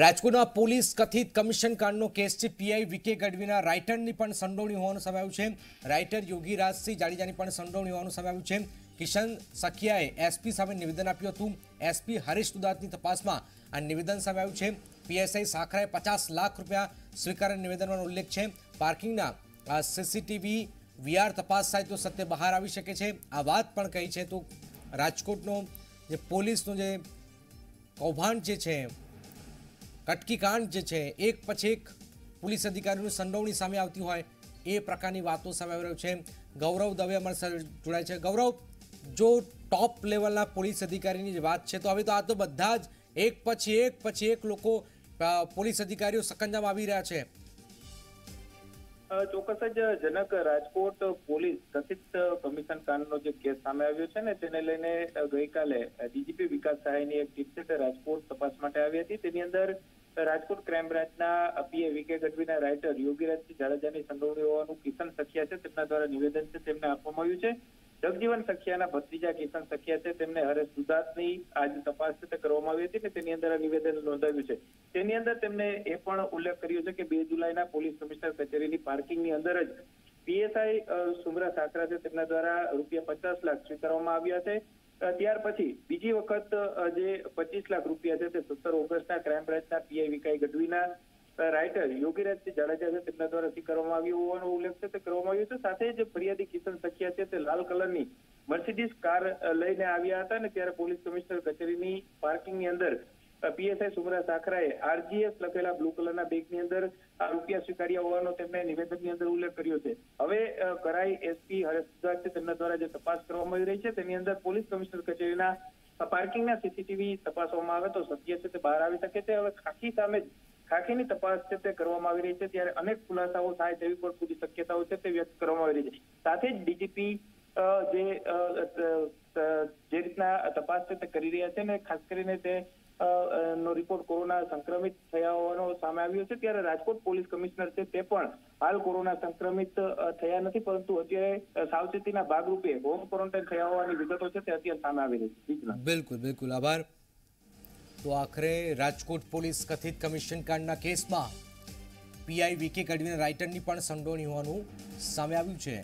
રાજકોટમાં પોલીસ કથિત કમિશન કાંડનો કેસથી પીઆઈ વીકે ગઢવીના રાઇટરની પણ સંડોવણી હોવાનું સામે આવ્યું છે. રાઇટર યોગીરાજ સિંહ જાડેજાની પણ સંડોવણી હોવાનું સામે આવ્યું છે. કિશન સખિયાએ એસપી સામે નિવેદન આપ્યું હતું. એસપી હરીશ સુદાતની તપાસમાં આ નિવેદન સામે આવ્યું છે. પીએસઆઈ સાખરાએ 50 લાખ રૂપિયા સ્વીકાર નિવેદનનો ઉલ્લેખ છે. પાર્કિંગના સીસીટીવી વીઆર તપાસ થાય તો સત્ય બહાર આવી શકે છે, આ વાત પણ કહી છે. તો રાજકોટનો જે પોલીસનો જે કૌભાંડ જે છે, કટકીકાંડ જે છે, એક પછી એક પોલીસ અધિકારીઓની સંડોવણી સામે આવતી હોય એ પ્રકારની વાતો સામે આવી રહ્યું છે. ગૌરવ દવે અમારી સાથે જોડાય છે. ગૌરવ, જો ટોપ લેવલના પોલીસ અધિકારીની જે વાત છે તો હવે તો આ તો બધા જ એક પછી એક લોકો પોલીસ અધિકારીઓ સકંજામાં આવી રહ્યા છે. ચોક્કસ જ જનક, રાજકોટ પોલીસ કથિત કમિશન કાંડનો જે કેસ સામે આવ્યો છે ને તેને લઈને ગઈકાલે ડીજીપી વિકાસ સહાયની એક ટીમ છે તે રાજકોટ તપાસ માટે આવી હતી. તેની અંદર રાજકોટ ક્રાઇમ બ્રાન્ચના પીએ વીકે ગઢવીના રાઇટર યોગીરાજસિંહ જાડેજાની સંડોવણી હોવાનું કિશન સખિયા છે તેમના દ્વારા નિવેદન છે તેમને આપવામાં આવ્યું છે. જગજીવન સખિયાના ભત્રીજા કિશન સખિયા છે તેમને હરેશ સુદાતની આજ તપાસ છે તે કરવામાં આવી હતી ને તેની અંદર આ નિવેદન નોંધાવ્યું છે. તેની અંદર તેમને એ પણ ઉલ્લેખ કર્યો છે કે 2 જુલાઈના પોલીસ કમિશનર કચેરીની પાર્કિંગની અંદર જ પીએસઆઈ સુમરા સખારા છે તેમના દ્વારા ₹50 લાખ સ્વીકારવામાં આવ્યા છે. ત્યાર પછી બીજી વખત જે 25 લાખ રૂપિયા છે તે 17 ઓગસ્ટના ક્રાઇમ બ્રાન્ચના પીઆઈ વીકે ગઢવીના રાઇટર યોગીરાજસિંહ જાડેજા છે તેમના દ્વારા સ્વીકારવામાં આવ્યું હોવાનો ઉલ્લેખ છે તે કરવામાં આવ્યો છે. સાથે જ ફરિયાદી કિશન સખિયા છે તે લાલ કલરની મર્સિડીઝ કાર લઈને આવ્યા હતા અને ત્યારે પોલીસ કમિશનર કચેરીની પાર્કિંગની અંદર પીએસઆઈ સુમરા સખારાએ આરજીએસ લખેલા બ્લુ કલરના બેગની અંદર રૂપિયા સ્વીકાર્યા હોવાનો તેમણે નિવેદનની અંદર ઉલ્લેખ કર્યો છે. હવે કરાઈ એસપી હરેશ સુદાત છે તેમના દ્વારા જે તપાસ કરવામાં આવી રહી છે તેની અંદર પોલીસ કમિશનર કચેરીના પાર્કિંગના સીસીટીવી તપાસવામાં આવે તો સત્ય છે તે બહાર આવી શકે છે. હવે ખાખીની તપાસ છે તે કરવામાં આવી રહી છે ત્યારે અનેક ખુલાસાઓ થાય તેવી પણ પૂરી શક્યતાઓ છે તે વ્યક્ત કરવામાં આવી રહી છે. સાથે જ ડીજીપી જે રીતના તપાસ છે તે કરી રહ્યા છે ને ખાસ કરીને તે નો રિપોર્ટ કોરોના સંક્રમિત થયા હોવાનો સામે આવ્યો છે. ત્યારે રાજકોટ પોલીસ કમિશનર છે તે પણ હાલ કોરોના સંક્રમિત થયા નથી, પરંતુ અત્યારે સાવચેતીના ભાગરૂપે હોમ ક્વોરન્ટાઇન થયા હોવાની વિગતો છે તે અત્યારે સામે આવી રહી છે. બિલકુલ આભાર. તો આખરે રાજકોટ પોલીસ કથિત કમિશન કાંડના કેસમાં પીઆઈ વીકે ગઢવીના રાઇટરની પણ સંડોવણી હોવાનું સામે આવ્યું છે.